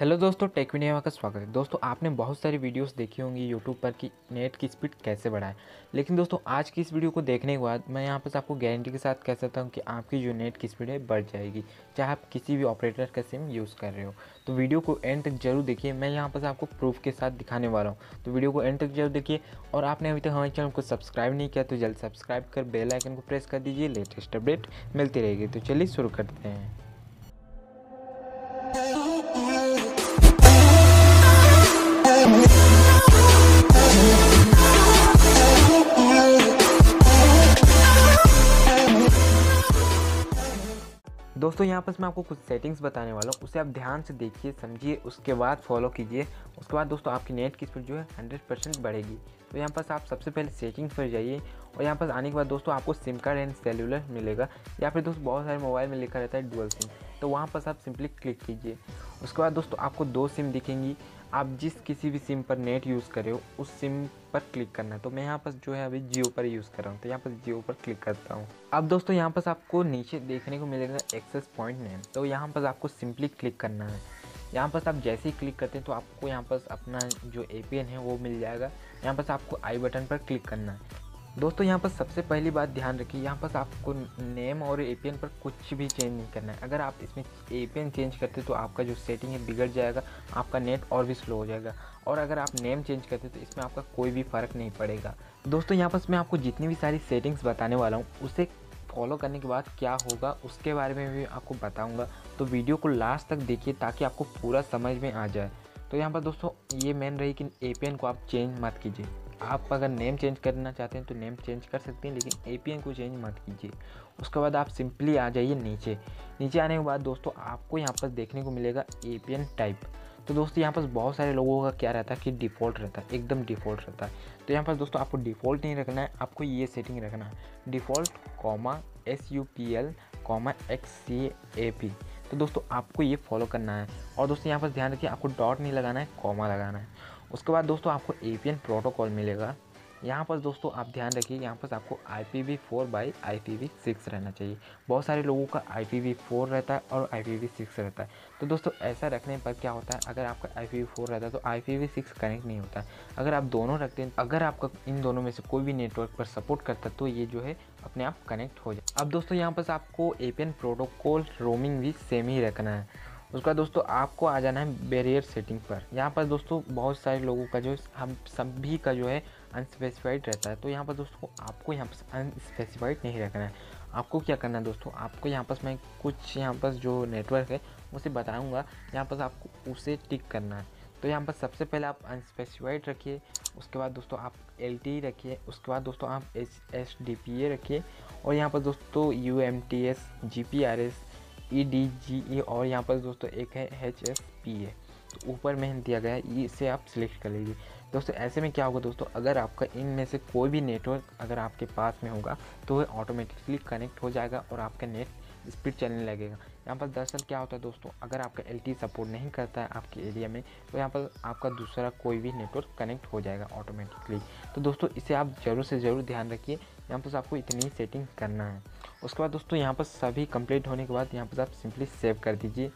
Hello दोस्तों, take video में आपका स्वागत है। दोस्तों, आपने बहुत सारी वीडियोस देखी होंगी यूट्यूब पर कि नेट की स्पीड कैसे बढ़ाएं, लेकिन दोस्तों आज की इस वीडियो को देखने के बाद मैं यहाँ पर आपको गारंटी के साथ कह सकता हूँ कि आपकी जो नेट की स्पीड है बढ़ जाएगी, चाहे आप किसी भी ऑपरेटर का सिम यूज़ कर रहे हो। तो वीडियो को एंड तक जरूर देखिए, मैं यहाँ पर आपको प्रूफ के साथ दिखाने वाला हूँ। तो वीडियो को एंड तक जरूर देखिए, और आपने अभी तक हमारे चैनल को सब्सक्राइब नहीं किया तो जल्द सब्सक्राइब कर बेल आइकन को प्रेस कर दीजिए, लेटेस्ट अपडेट मिलती रहेगी। तो चलिए शुरू करते हैं। दोस्तों, यहाँ पर मैं आपको कुछ सेटिंग्स बताने वाला हूँ, उसे आप ध्यान से देखिए, समझिए, उसके बाद फॉलो कीजिए। उसके बाद दोस्तों आपकी नेट की स्पीड जो है 100% बढ़ेगी। तो यहाँ पर आप सबसे पहले सेटिंग्स पर जाइए, और यहाँ पर आने के बाद दोस्तों आपको सिम कार्ड एंड सेलुलर मिलेगा, या फिर दोस्तों बहुत सारे मोबाइल में लिखा रहता है डुअल सिम, तो वहाँ पर आप सिंपली क्लिक कीजिए। उसके बाद दोस्तों आपको दो सिम दिखेंगी, आप जिस किसी भी सिम पर नेट यूज़ कर रहे हो उस सिम पर क्लिक करना है। तो मैं यहाँ पर जो है अभी जियो पर यूज़ कर रहा हूँ, तो यहाँ पर जियो पर क्लिक करता हूँ। अब दोस्तों यहाँ पर आपको नीचे देखने को मिलेगा एक्सेस पॉइंट नेम, तो यहाँ पर आपको सिंपली क्लिक करना है। यहाँ पर आप जैसे ही क्लिक करते हैं तो आपको यहाँ पर अपना जो APN है वो मिल जाएगा। यहाँ पर आपको आई बटन पर क्लिक करना है। दोस्तों यहाँ पर सबसे पहली बात ध्यान रखिए, यहाँ पर आपको नेम और APN पर कुछ भी चेंज नहीं करना है। अगर आप इसमें APN चेंज करते तो आपका जो सेटिंग है बिगड़ जाएगा, आपका नेट और भी स्लो हो जाएगा, और अगर आप नेम चेंज करते तो इसमें आपका कोई भी फ़र्क नहीं पड़ेगा। दोस्तों यहाँ पर मैं आपको जितनी भी सारी सेटिंग्स बताने वाला हूँ उसे फॉलो करने के बाद क्या होगा उसके बारे में भी आपको बताऊँगा, तो वीडियो को लास्ट तक देखिए ताकि आपको पूरा समझ में आ जाए। तो यहाँ पर दोस्तों ये मेन रही कि APN को आप चेंज मत कीजिए। आप अगर नेम चेंज करना चाहते हैं तो नेम चेंज कर सकते हैं, लेकिन APN को चेंज मत कीजिए। उसके बाद आप सिंपली आ जाइए नीचे। नीचे आने के बाद दोस्तों आपको यहाँ पर देखने को मिलेगा APN टाइप। तो दोस्तों यहाँ पर बहुत सारे लोगों का क्या रहता है कि डिफ़ॉल्ट रहता है, एकदम डिफ़ॉल्ट रहता है। तो यहाँ पर दोस्तों आपको डिफ़ॉल्ट नहीं रखना है, आपको ये सेटिंग रखना है default comma SUPL comma XCAP। तो दोस्तों आपको ये फॉलो करना है। और दोस्तों यहाँ पर ध्यान रखिए, आपको डॉट नहीं लगाना है, कॉमा लगाना है। उसके बाद दोस्तों आपको APN प्रोटोकॉल मिलेगा। यहाँ पर दोस्तों आप ध्यान रखिए, यहाँ पर आपको IPv4/IPv6 रहना चाहिए। बहुत सारे लोगों का IPv4 रहता है और IPv6 रहता है। तो दोस्तों ऐसा रखने पर क्या होता है, अगर आपका IPv4 रहता है तो IPv6 कनेक्ट नहीं होता। अगर आप दोनों रखते हैं, अगर आपका इन दोनों में से कोई भी नेटवर्क पर सपोर्ट करता तो ये जो है अपने आप कनेक्ट हो जाए। अब दोस्तों यहाँ पर आपको APN प्रोटोकॉल रोमिंग भी सेम ही रखना है। उसका दोस्तों आपको आ जाना है बैरियर सेटिंग पर। यहाँ पर दोस्तों बहुत सारे लोगों का जो हम सभी का जो है अनस्पेसिफाइड रहता है, तो यहाँ पर दोस्तों आपको यहाँ पर अनस्पेसिफाइड नहीं रखना है। आपको क्या करना है दोस्तों, आपको यहाँ पर मैं कुछ यहाँ पर जो नेटवर्क है उसे बताऊँगा, यहाँ पर आपको उसे टिक करना है। तो यहाँ पर सबसे पहले आप अनस्पेसिफाइड रखिए, उसके बाद दोस्तों आप LTE रखिए, उसके बाद दोस्तों आप HDPA रखिए, और यहाँ पर दोस्तों UMTS, GPRS, EDGE, और यहाँ पर दोस्तों एक है HSPA, तो ऊपर में दिया गया है, इसे आप सिलेक्ट कर लीजिए। दोस्तों ऐसे में क्या होगा दोस्तों, अगर आपका इनमें से कोई भी नेटवर्क अगर आपके पास में होगा तो वह ऑटोमेटिकली कनेक्ट हो जाएगा और आपका नेट स्पीड चलने लगेगा। यहाँ पर दरअसल क्या होता है दोस्तों, अगर आपका LTE सपोर्ट नहीं करता है आपके एरिया में तो यहाँ पर आपका दूसरा कोई भी नेटवर्क कनेक्ट हो जाएगा ऑटोमेटिकली। तो दोस्तों इसे आप ज़रूर से ज़रूर ध्यान रखिए। यहाँ पर आपको इतनी सेटिंग करना है। उसके बाद दोस्तों यहाँ पर सभी कंप्लीट होने के बाद यहाँ पर आप सिंपली सेव कर दीजिए।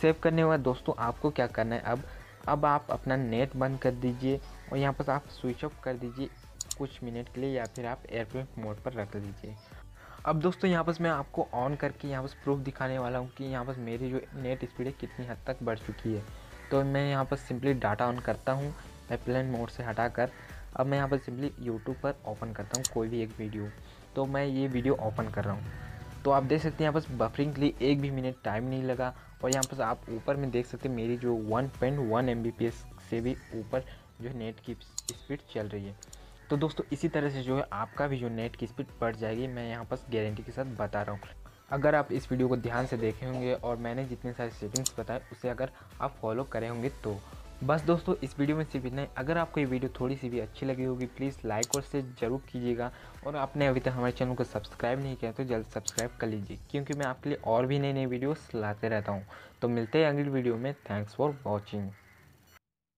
सेव करने के बाद दोस्तों आपको क्या करना है, अब आप अपना नेट बंद कर दीजिए और यहाँ पर आप स्विच ऑफ कर दीजिए कुछ मिनट के लिए, या फिर आप एयरप्लेन मोड पर रख दीजिए। अब दोस्तों यहाँ पर मैं आपको ऑन करके यहाँ पर प्रूफ दिखाने वाला हूँ कि यहाँ पर मेरी जो नेट स्पीड है कितनी हद तक बढ़ चुकी है। तो मैं यहाँ पर सिंपली डाटा ऑन करता हूँ एयरप्लेन मोड से हटाकर। अब मैं यहाँ पर सिंपली यूट्यूब पर ओपन करता हूँ कोई भी एक वीडियो, तो मैं ये वीडियो ओपन कर रहा हूँ। तो आप देख सकते हैं यहाँ पर बफरिंग के लिए 1 भी मिनट टाइम नहीं लगा, और यहाँ पर आप ऊपर में देख सकते हैं मेरी जो 1.1 Mbps से भी ऊपर जो नेट की स्पीड चल रही है। तो दोस्तों इसी तरह से जो है आपका भी जो नेट की स्पीड बढ़ जाएगी, मैं यहाँ पर गारंटी के साथ बता रहा हूँ। अगर आप इस वीडियो को ध्यान से देखे होंगे और मैंने जितने सारे सेटिंग्स बताए उसे अगर आप फॉलो करे होंगे तो बस। दोस्तों इस वीडियो में सिर्फ इतना ही। अगर आपको ये वीडियो थोड़ी सी भी अच्छी लगी होगी प्लीज़ लाइक और शेयर जरूर कीजिएगा, और आपने अभी तक हमारे चैनल को सब्सक्राइब नहीं किया तो जल्द सब्सक्राइब कर लीजिए, क्योंकि मैं आपके लिए और भी नई नई वीडियोस लाते रहता हूँ। तो मिलते हैं अगली वीडियो में। Thanks for watching.